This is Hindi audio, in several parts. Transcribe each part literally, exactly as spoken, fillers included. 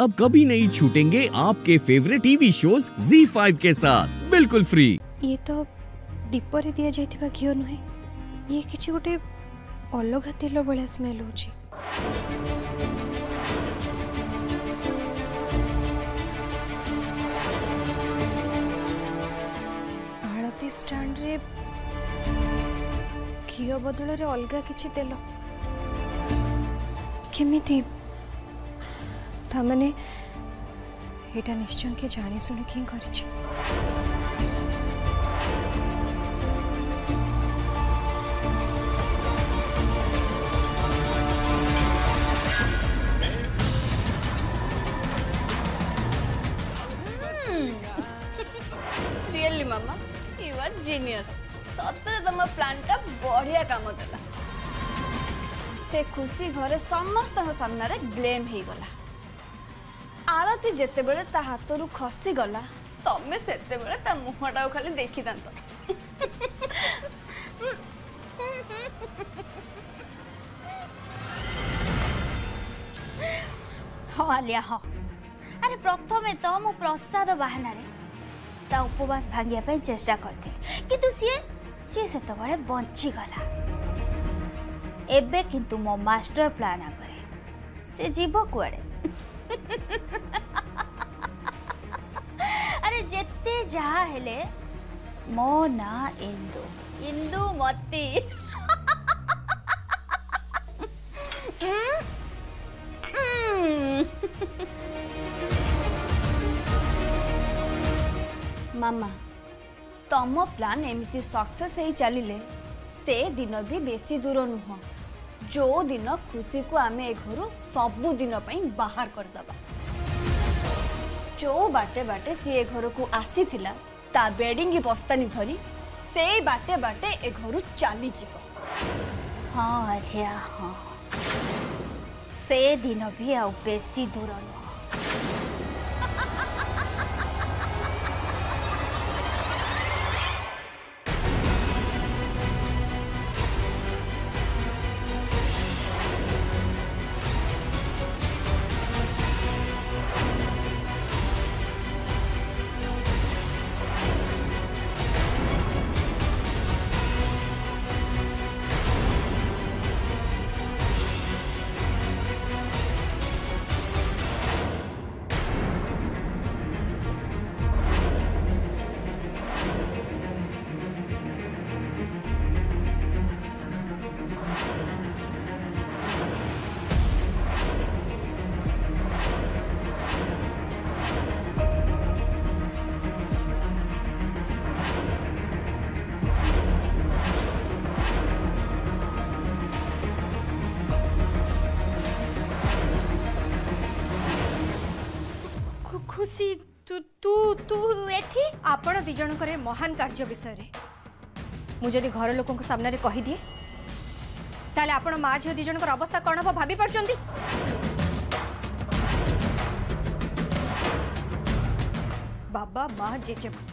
अब कभी नहीं छूटेंगे आपके favourite TV shows Zee five के साथ बिल्कुल फ्री। ये तो दीप रे दिया जाइतिबा घियो नुहे, ये किछि गोटे अलग तेल बड़ा स्मेल होछि। आड़ती स्टैंड रे घियो बदल रे अलग किछि तेल केमिति तामने एटा निश्चय के जानी सुनी कि करिछि। रियली मामा यू आर जीनियस, सतरे तम प्लान टा बढ़िया काम देला। से खुशी घरे समस्त सामना रे ब्लेम ही गला। आरती जेते बेले ता हातरू खसी गला तमे सेते बेले ता मुहटा खाली देखि दंत। हो आलिया हो, अरे प्रथमे तो मु प्रसाद बहाना रे ता उपवास भांगिया पे चेष्टा करथे किंतु सिए सिए सेते बेले बंची गला। एबे किंतु मो मास्टर प्लान करे से जीव कुआड़े। अरे जेते जहा हेले मो ना इंदु इंदु मती। मामा तम प्लान एमती सक्सेस ही चलिले से दिन भी बेसी दूर नुह जो दिन खुशी को आम ए घर सबु दिन बाहर करदबा। जो बाटे बाटे सी ए घर को आसी थिला ता बेडिंग बस्तानी धरी से बाटे बाटे ए घर चली जीव। हाँ अरे हाँ से दिन भी आ बेसी दूर नुह। खुशी तू तू तू एथि आपण दि जण करे महान कार्य विषय रे मु जदी घर लोकन को सामने रे कहि दिए ताले आपण मा झियो दि जण कर अवस्था कोन हो भाबी परचंती। बाबा मा जेजेमा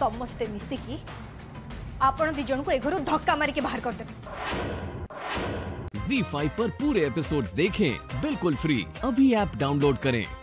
समस्त मिसी की आपण दि जण को ए घरु धक्का मार के बाहर कर देबे। ज़ी फाइव पर पूरे एपिसोड्स देखें बिल्कुल फ्री, अभी ऐप डाउनलोड करें।